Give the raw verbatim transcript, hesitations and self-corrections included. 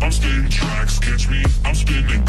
I'm spinning tracks, catch me, I'm spinning